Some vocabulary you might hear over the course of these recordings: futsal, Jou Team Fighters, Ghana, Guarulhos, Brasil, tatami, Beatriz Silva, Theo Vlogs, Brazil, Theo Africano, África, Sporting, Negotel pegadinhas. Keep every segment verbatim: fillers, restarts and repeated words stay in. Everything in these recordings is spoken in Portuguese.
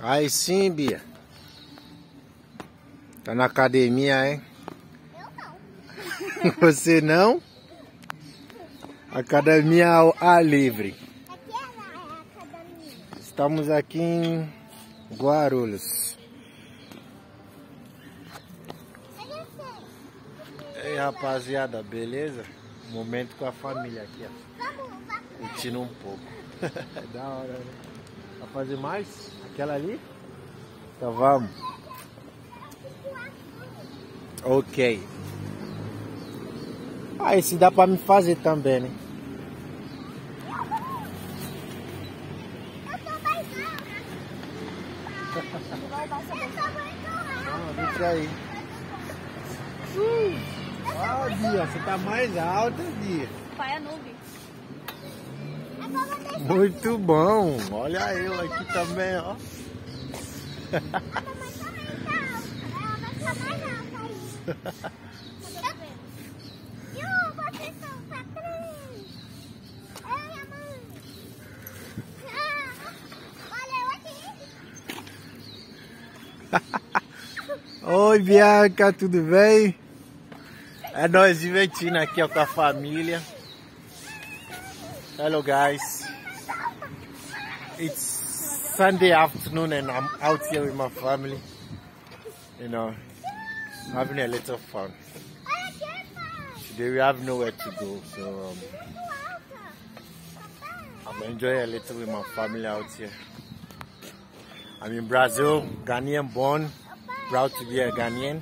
Aí sim, Bia. Tá na academia, hein? Eu não. Você não? Academia ao ar livre. Aqui é a academia. Estamos aqui em Guarulhos. Ei, rapaziada, beleza? Momento com a família aqui, ó. Curtindo um pouco. Da hora, né? Vai fazer mais? Aquela ali? Então vamos. Ok. Ah, esse dá pra me fazer também, né? Eu tô baixando. Não, deixa aí. Uh, ah, Bia, você tá mais alta, Bia. Pai, é nuvem. Muito bom. Olha eu aqui também, ó. Oi, Bianca, tudo bem? É nós divertindo aqui, ó, com a família. Hello guys, it's Sunday afternoon and I'm out here with my family, you know, having a little fun. Today we have nowhere to go, so um, I'm enjoying a little with my family out here. I'm in Brazil, Ghanaian born, proud to be a Ghanaian,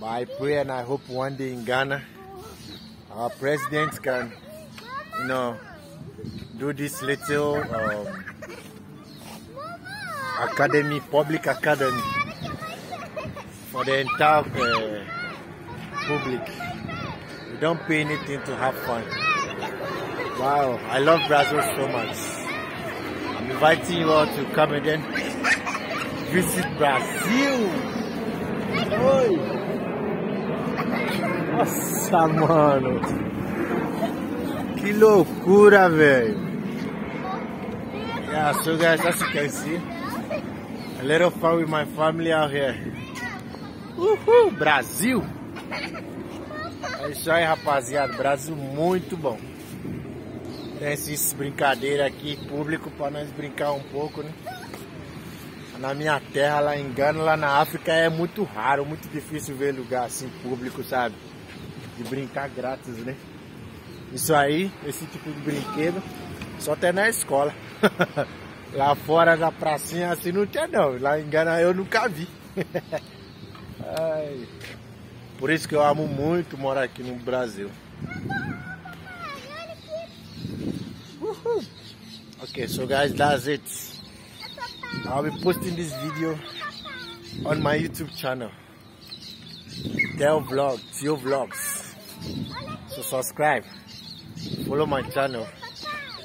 but I pray and I hope one day in Ghana our president can, you know, do this little um, academy, public academy for the entire uh, public. We don't pay anything to have fun. Wow, I love Brazil so much. I'm inviting you all to come again, visit Brazil. Oi. Nossa, mano. Que loucura, velho. Yeah, so guys, as you can see, a little fun with my family out here. Uhul, Brasil! É isso aí, rapaziada. Brasil muito bom. Tem essas brincadeiras aqui, público, pra nós brincar um pouco, né? Na minha terra, lá em Ghana, lá na África, é muito raro, muito difícil ver lugar assim, público, sabe? De brincar grátis, né? Isso aí, esse tipo de brinquedo, só tem na escola. Lá fora da pracinha assim não tinha não, lá em Ghana eu nunca vi. Ai, por isso que eu amo muito morar aqui no Brasil. Woohoo. Ok, so guys, that's it. I'll be posting this video on my YouTube channel. Theo Vlog, Theo Vlogs. So subscribe. Follow my channel.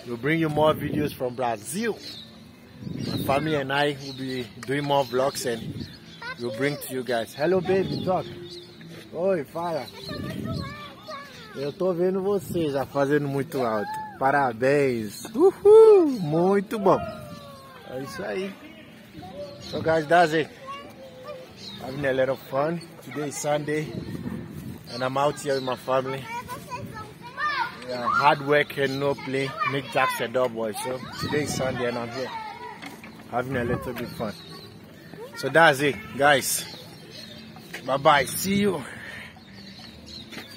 We'll bring you more videos from Brazil. My family and I will be doing more vlogs and we'll bring to you guys. Hello baby, talk. Oi, fala. Eu tô vendo você já fazendo muito alto. Parabéns. Uhul, muito bom. É isso aí. So guys, that's it. Having a lot of fun. Today is Sunday and I'm out here with my family. Uh, hard work and no play make Jack's a dull boy. So today is Sunday and I'm here having a little bit fun. So that's it, guys. Bye bye. See you,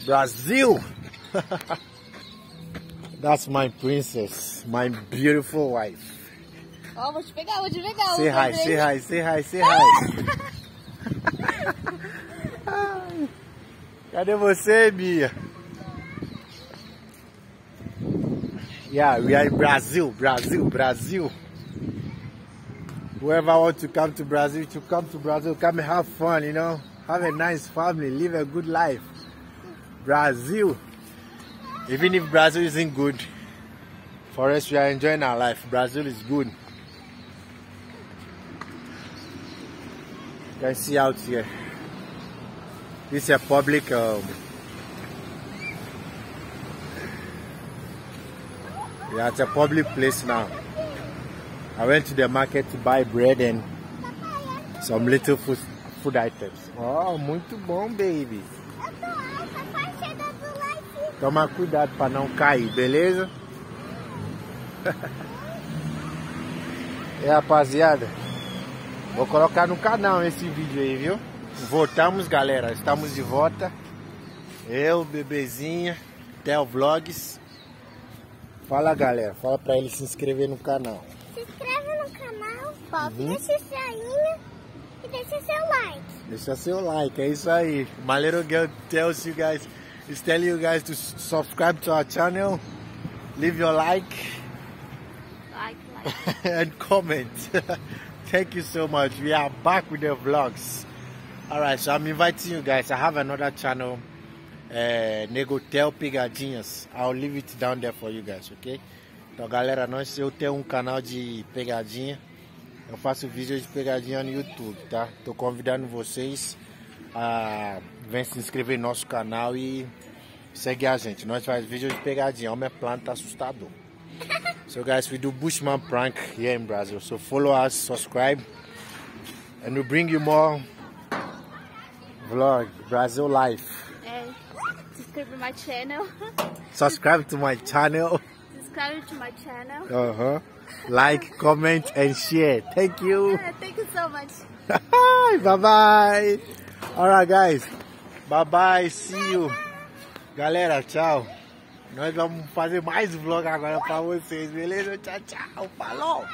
Brazil. That's my princess, my beautiful wife. Oh, vou te pegar, vou te pegar. Say hi, say hi, say hi, say hi. Cadê você, Bia? Yeah, we are in Brazil, Brazil, Brazil. Whoever wants to come to Brazil, to come to Brazil, come and have fun, you know. Have a nice family, live a good life. Brazil. Even if Brazil isn't good, for us, we are enjoying our life. Brazil is good. You can see out here. This is a public... Um, Yeah, it's a public place now. I went to the market to buy bread and some little food, food items. Oh, muito bom, baby. Toma cuidado para não cair, beleza? É, rapaziada, vou colocar no canal esse vídeo aí, viu? Voltamos, galera, estamos de volta. Eu, bebezinha, Theo Vlogs. Fala, galera, fala pra ele se inscrever no canal. Se inscreve no canal, pop, uhum. Deixa o joinha e deixa seu like. Deixa seu like, é isso aí. My little girl tells you guys, is telling you guys to subscribe to our channel, leave your like, like, like. and comment. Thank you so much. We are back with the vlogs. Alright, so I'm inviting you guys. I have another channel, uh, Negotel Pegadinhas. I'll leave it down there for you guys, ok? Então, galera, nós, eu tenho um canal de pegadinha. Eu faço vídeos de pegadinha no YouTube, tá? Tô convidando vocês a vem se inscrever no nosso canal e seguir a gente. Nós faz vídeos de pegadinha. Homem é planta assustador. So guys, we do Bushman prank here in Brazil. So follow us, subscribe, and we bring you more vlog, Brazil life. Hey, subscribe to my channel. Subscribe to my channel. Subscribe to my channel. Uh huh. Like, comment, and share. Thank you. Yeah, thank you so much. Bye bye. All right, guys. Bye bye, see you. Galera, tchau. Nós vamos fazer mais vlog agora pra vocês, beleza? Tchau, tchau. Falou!